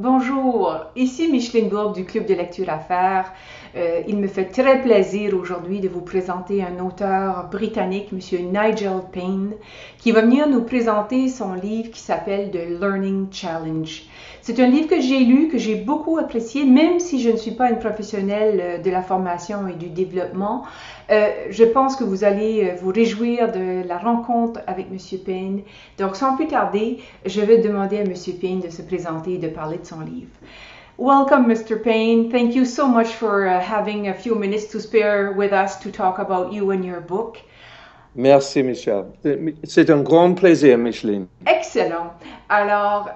Bonjour, ici Micheline Bourque du Club de lecture Affaires. Il me fait très plaisir aujourd'hui de vous présenter un auteur britannique, M. Nigel Paine, qui va venir nous présenter son livre qui s'appelle The Learning Challenge. C'est un livre que j'ai lu, que j'ai beaucoup apprécié, même si je ne suis pas une professionnelle de la formation et du développement. Je pense que vous allez vous réjouir de la rencontre avec M. Paine. Donc, sans plus tarder, je vais demander à M. Paine de se présenter et de parler de son livre. Welcome, Mr. Paine. Thank you so much for having a few minutes to spare with us to talk about you and your book. Merci, Michel. C'est un grand plaisir, Micheline. Excellent. Alors,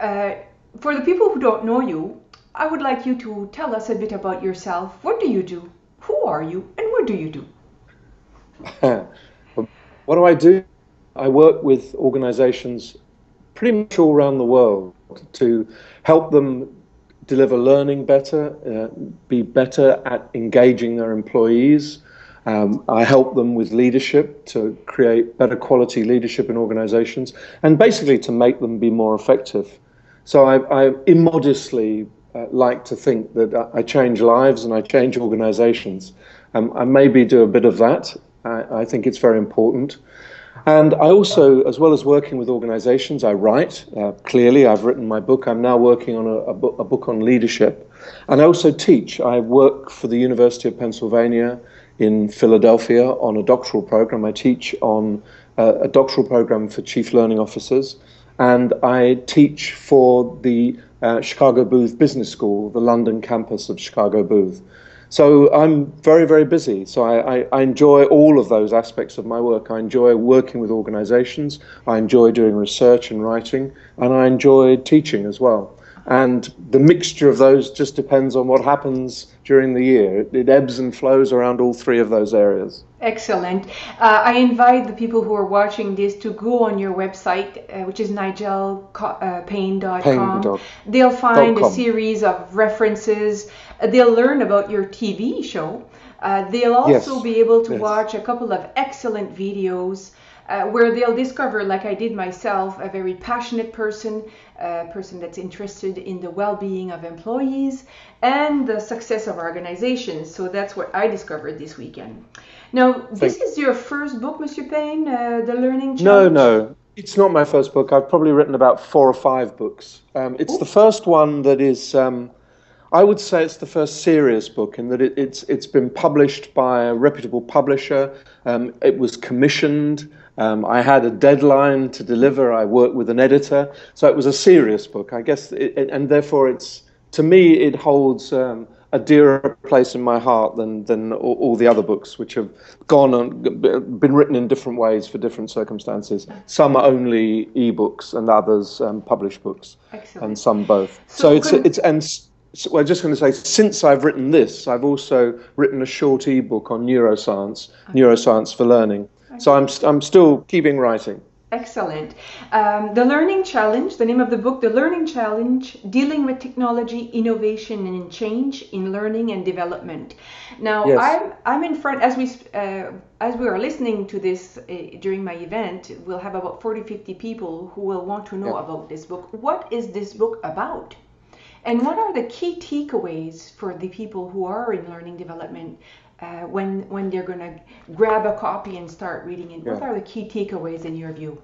for the people who don't know you, I would like you to tell us a bit about yourself. What do you do? Who are you? And what do you do? What do? I work with organizations pretty much all around the world to help them deliver learning better, be better at engaging their employees. I help them with leadership to create better quality leadership in organizations and basically to make them be more effective. So I immodestly like to think that I change lives and I change organizations. I maybe do a bit of that. I think it's very important. And I also, as well as working with organizations, I write. Clearly, I've written my book. I'm now working on a book on leadership. And I also teach. I work for the University of Pennsylvania in Philadelphia on a doctoral program. I teach on a doctoral program for chief learning officers. And I teach for the Chicago Booth Business School, the London campus of Chicago Booth. So I'm very, very busy. So I enjoy all of those aspects of my work. I enjoy working with organizations. I enjoy doing research and writing. And I enjoy teaching as well. And the mixture of those just depends on what happens during the year. It ebbs and flows around all three of those areas. Excellent. I invite the people who are watching this to go on your website, which is nigelpaine.com. They'll find a series of references. They'll learn about your TV show. They'll also be able to watch a couple of excellent videos where they'll discover, like I did myself, a very passionate person, a person that's interested in the well-being of employees and the success of organizations. So that's what I discovered this weekend. Now, this is your first book, Mr. Paine, The Learning Challenge? No, it's not my first book. I've probably written about 4 or 5 books. It's the first one that is, I would say it's the first serious book in that it's been published by a reputable publisher. It was commissioned. I had a deadline to deliver. I worked with an editor. So it was a serious book, I guess, and therefore it's, to me, it holds a dearer place in my heart than all the other books which have gone on, been written in different ways for different circumstances. Some are only ebooks and others published books. Excellent. And some both. So so I'm just going to say, since I've written this, I've also written a short ebook on neuroscience, Neuroscience for Learning. Okay. So I'm still keeping writing. Excellent. The Learning Challenge, the name of the book, The Learning Challenge, Dealing with Technology, Innovation and Change in Learning and Development. Now, yes. I'm in front, as we are listening to this during my event, we'll have about 40, 50 people who will want to know about this book. What is this book about? And what are the key takeaways for the people who are in learning development when they're going to grab a copy and start reading it? What are the key takeaways in your view?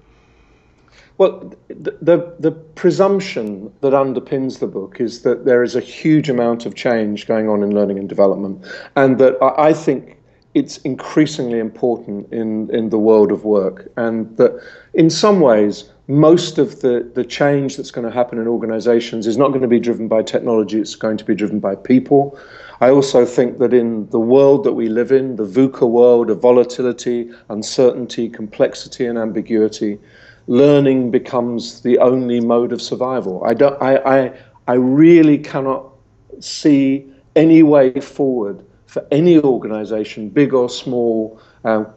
Well, the presumption that underpins the book is that there is a huge amount of change going on in learning and development, and that I think it's increasingly important in the world of work, and that in some ways most of the change that's going to happen in organizations is not going to be driven by technology, it's going to be driven by people. I also think that in the world that we live in, the VUCA world of volatility, uncertainty, complexity and ambiguity, learning becomes the only mode of survival. I really cannot see any way forward for any organization, big or small,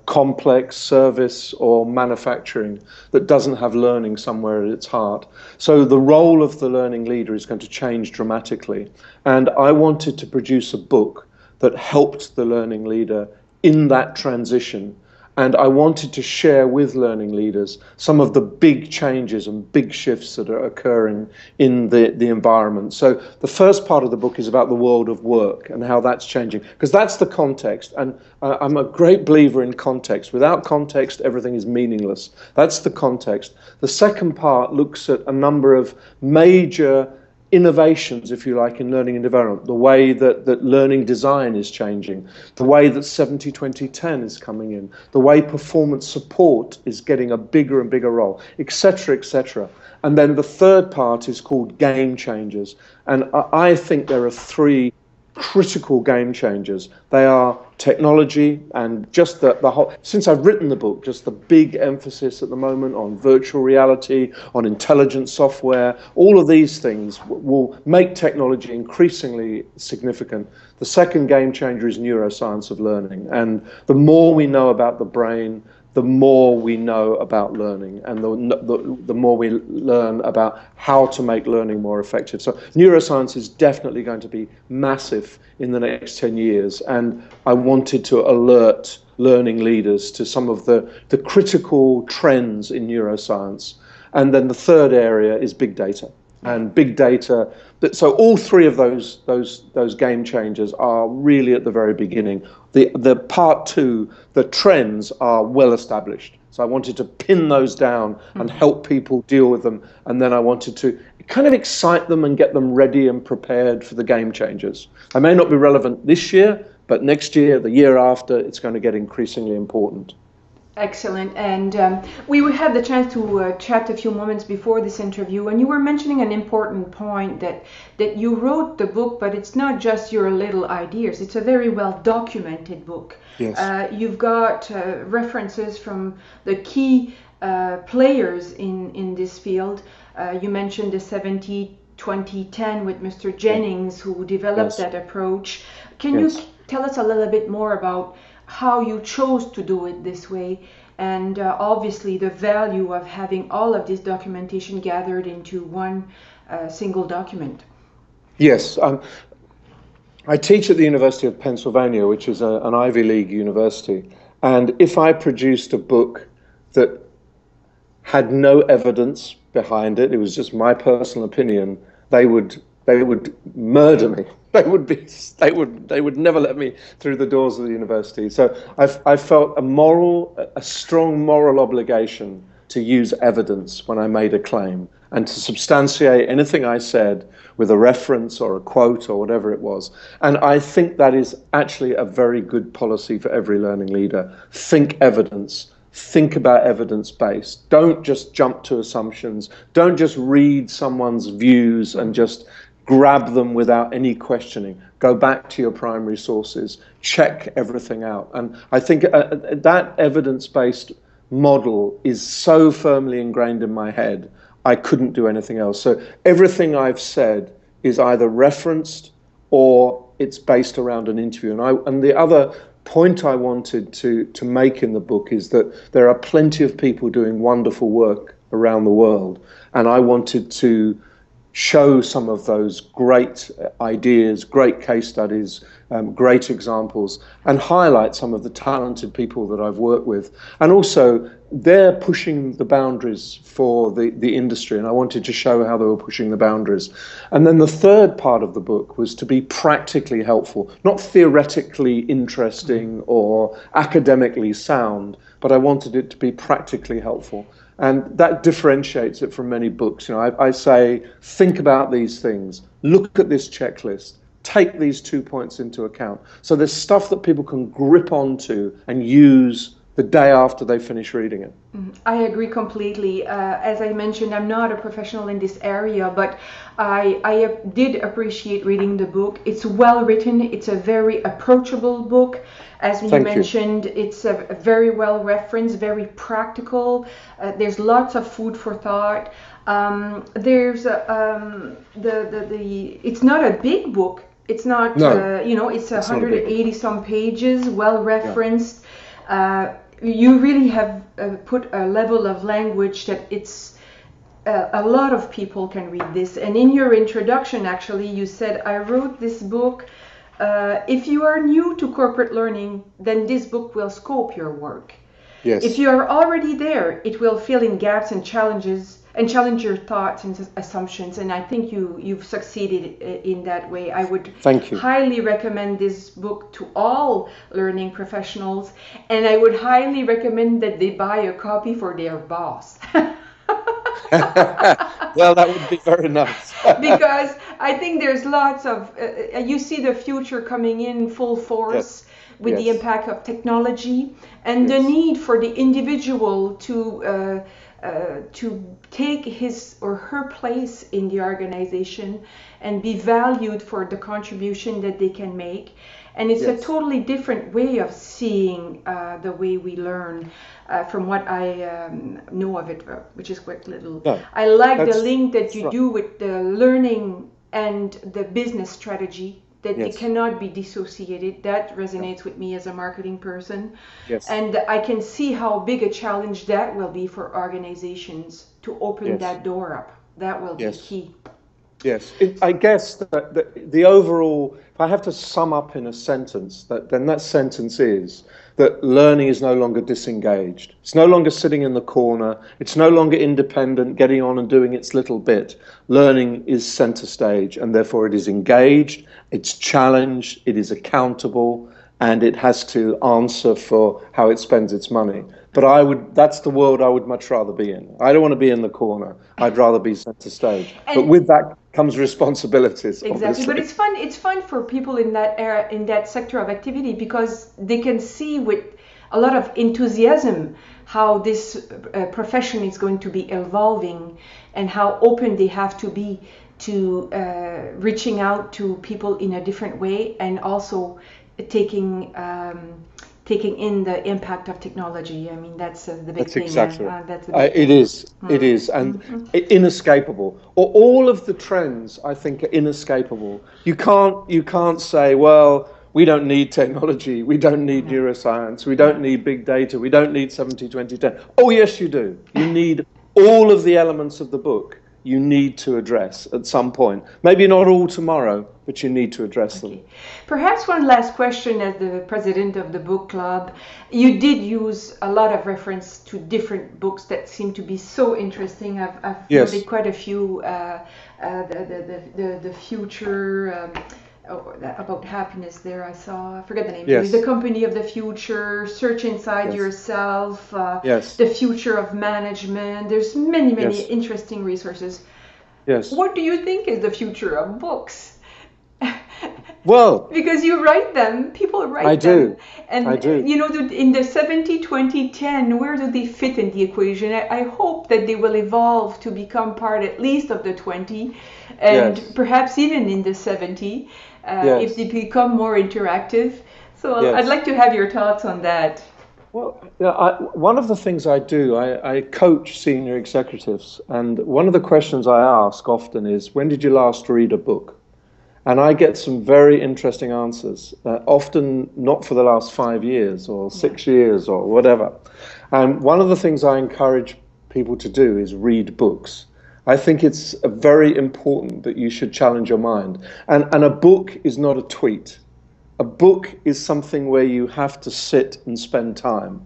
complex, service or manufacturing, that doesn't have learning somewhere at its heart. So the role of the learning leader is going to change dramatically. And I wanted to produce a book that helped the learning leader in that transition And I wanted to share with learning leaders some of the big changes and big shifts that are occurring in the environment. So the first part of the book is about the world of work and how that's changing, because that's the context. And I'm a great believer in context. Without context, everything is meaningless. That's the context. The second part looks at a number of major innovations, if you like, in learning and development, the way that learning design is changing, the way that 70-20-10 is coming in, the way performance support is getting a bigger and bigger role, etc., etc. And then the third part is called game changers. And I think there are three critical game changers. They are technology and just the whole, since I've written the book, just the big emphasis at the moment on virtual reality, on intelligent software. All of these things will make technology increasingly significant. The second game changer is neuroscience of learning, and the more we know about the brain, the more we know about learning, and the more we learn about how to make learning more effective. So neuroscience is definitely going to be massive in the next 10 years, and I wanted to alert learning leaders to some of the critical trends in neuroscience. And then the third area is big data. And big data, so all three of those game changers are really at the very beginning. The part two, the trends are well established. So I wanted to pin those down and help people deal with them. And then I wanted to kind of excite them and get them ready and prepared for the game changers. They may not be relevant this year, but next year, the year after, it's going to get increasingly important. Excellent. And we had the chance to chat a few moments before this interview, and you were mentioning an important point that you wrote the book, but it's not just your little ideas. It's a very well documented book. Yes. You've got references from the key players in this field. You mentioned the 70-20-10 with Mr. Jennings, who developed that approach. Can you tell us a little bit more about how you chose to do it this way, and obviously the value of having all of this documentation gathered into one single document? Yes. I teach at the University of Pennsylvania, which is an Ivy League university, and if I produced a book that had no evidence behind it, it was just my personal opinion, they would murder me. They would never let me through the doors of the university. So I felt a strong moral obligation to use evidence when I made a claim, and to substantiate anything I said with a reference or a quote or whatever it was. And I think that is actually a very good policy for every learning leader. Think evidence. Think about evidence-based. Don't just jump to assumptions. Don't just read someone's views and just grab them without any questioning. Go back to your primary sources. Check everything out. And I think that evidence-based model is so firmly ingrained in my head, I couldn't do anything else. So everything I've said is either referenced or it's based around an interview. And the other point I wanted to make in the book is that there are plenty of people doing wonderful work around the world, and I wanted to show some of those great ideas, great case studies, great examples, and highlight some of the talented people that I've worked with. And also, they're pushing the boundaries for the industry, and I wanted to show how they were pushing the boundaries. And then the third part of the book was to be practically helpful, not theoretically interesting or academically sound, but I wanted it to be practically helpful. And that differentiates it from many books. You know, I say, think about these things, look at this checklist, take these 2 points into account. So there's stuff that people can grip onto and use the day after they finish reading it. I agree completely. As I mentioned, I'm not a professional in this area, but I did appreciate reading the book. It's well written. It's a very approachable book. As you mentioned, it's a very well referenced, very practical. There's lots of food for thought. There's it's not a big book. It's not. No. You know, it's 180 some pages, well referenced. Yeah. You really have put a level of language that it's a lot of people can read this. And in your introduction, actually, you said, I wrote this book. If you are new to corporate learning, then this book will scope your work. Yes. If you are already there, it will fill in gaps and challenges and challenge your thoughts and assumptions. And I think you've succeeded in that way. I would highly recommend this book to all learning professionals. And I would highly recommend that they buy a copy for their boss. Well, that would be very nice. Because I think there's lots of, you see the future coming in full force. Yes. With the impact of technology and the need for the individual to take his or her place in the organization and be valued for the contribution that they can make. And it's a totally different way of seeing the way we learn from what I know of it, which is quite little. No, I like the link that you do with the learning and the business strategy. That they cannot be dissociated. That resonates with me as a marketing person. Yes. And I can see how big a challenge that will be for organizations to open that door up. That will be key. Yes, I guess that the overall, if I have to sum up in a sentence, that sentence is that learning is no longer disengaged. It's no longer sitting in the corner. It's no longer independent, getting on and doing its little bit. Learning is center stage, and therefore it is engaged, it's challenged, it is accountable, and it has to answer for how it spends its money. But that's the world I would much rather be in. I don't want to be in the corner. I'd rather be center stage. But with that comes responsibilities. Exactly. Obviously. But it's fun. It's fun for people in that era, in that sector of activity, because they can see with a lot of enthusiasm how this profession is going to be evolving and how open they have to be to reaching out to people in a different way, and also taking. Taking in the impact of technology. I mean, that's the big thing. Exactly. That's the big thing. It is. Mm-hmm. It is. And inescapable. All of the trends, I think, are inescapable. You can't say, well, we don't need technology. We don't need neuroscience. We don't need big data. We don't need 70-20-10. Oh, yes, you do. You need all of the elements of the book. You need to address at some point. Maybe not all tomorrow, but you need to address them. Perhaps one last question as the president of the book club. You did use a lot of reference to different books that seem to be so interesting. I've read quite a few, the future, about happiness there I saw, I forget the name, The Company of the Future, Search Inside Yourself, The Future of Management. There's many interesting resources. Yes. What do you think is the future of books? Well, because you write them, people write them. I do. You know, in the 70-20-10, where do they fit in the equation? I hope that they will evolve to become part at least of the 20 and perhaps even in the 70. If they become more interactive. So I'd like to have your thoughts on that. Well, one of the things I do, I coach senior executives, and one of the questions I ask often is, when did you last read a book? And I get some very interesting answers, often not for the last 5 years or 6 years or whatever. And one of the things I encourage people to do is read books. I think it's very important that you should challenge your mind. And a book is not a tweet. A book is something where you have to sit and spend time.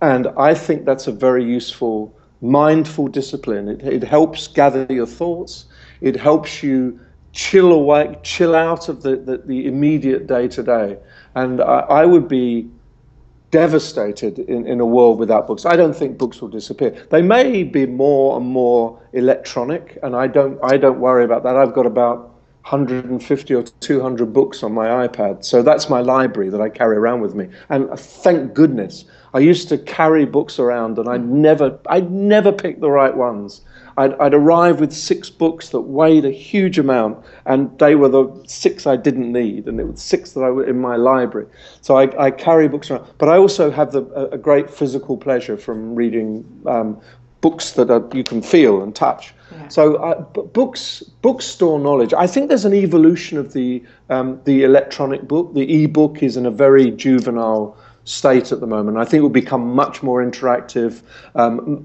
And I think that's a very useful, mindful discipline. It helps gather your thoughts. It helps you chill out of the immediate day-to-day. And I would be devastated in a world without books. I don't think books will disappear. They may be more and more electronic, and I don't worry about that. I've got about 150 or 200 books on my iPad, so that's my library that I carry around with me. And thank goodness, I used to carry books around, and I'd never pick the right ones. I'd arrive with 6 books that weighed a huge amount, and they were the 6 I didn't need, and it was 6 that I were in my library. So I carry books around, but I also have a great physical pleasure from reading books that you can feel and touch. Yeah. So bookstore knowledge. I think there's an evolution of the electronic book. The e-book is in a very juvenile state at the moment. I think it will become much more interactive,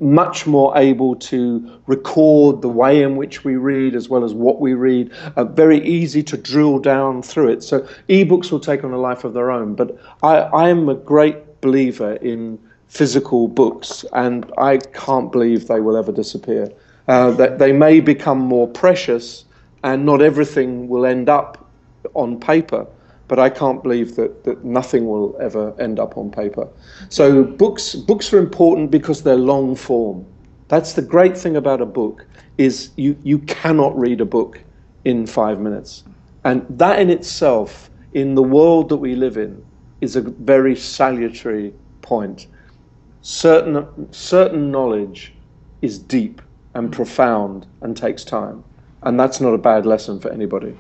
much more able to record the way in which we read as well as what we read, very easy to drill down through it. So ebooks will take on a life of their own. But I am a great believer in physical books, and I can't believe they will ever disappear. That they may become more precious, and not everything will end up on paper, but I can't believe that nothing will ever end up on paper. So books are important because they're long form. That's the great thing about a book, is you cannot read a book in 5 minutes. And that in itself, in the world that we live in, is a very salutary point. Certain knowledge is deep and profound and takes time. And that's not a bad lesson for anybody.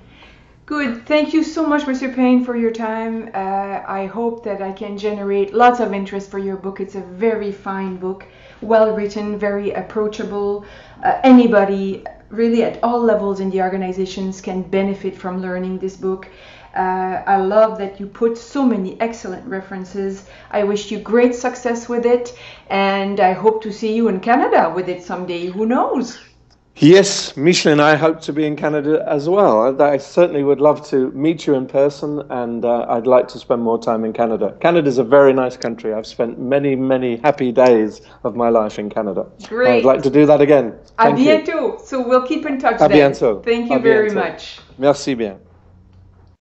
Good. Thank you so much, Mr. Paine, for your time. I hope that I can generate lots of interest for your book. It's a very fine book, well written, very approachable. Anybody really at all levels in the organizations can benefit from learning this book. I love that you put so many excellent references. I wish you great success with it, and I hope to see you in Canada with it someday. Who knows? Yes, Micheline, I hope to be in Canada as well. I certainly would love to meet you in person, and I'd like to spend more time in Canada. Canada's a very nice country. I've spent many, many happy days of my life in Canada. Great. I'd like to do that again. A bientôt. So we'll keep in touch then. Thank you very much. Merci bien.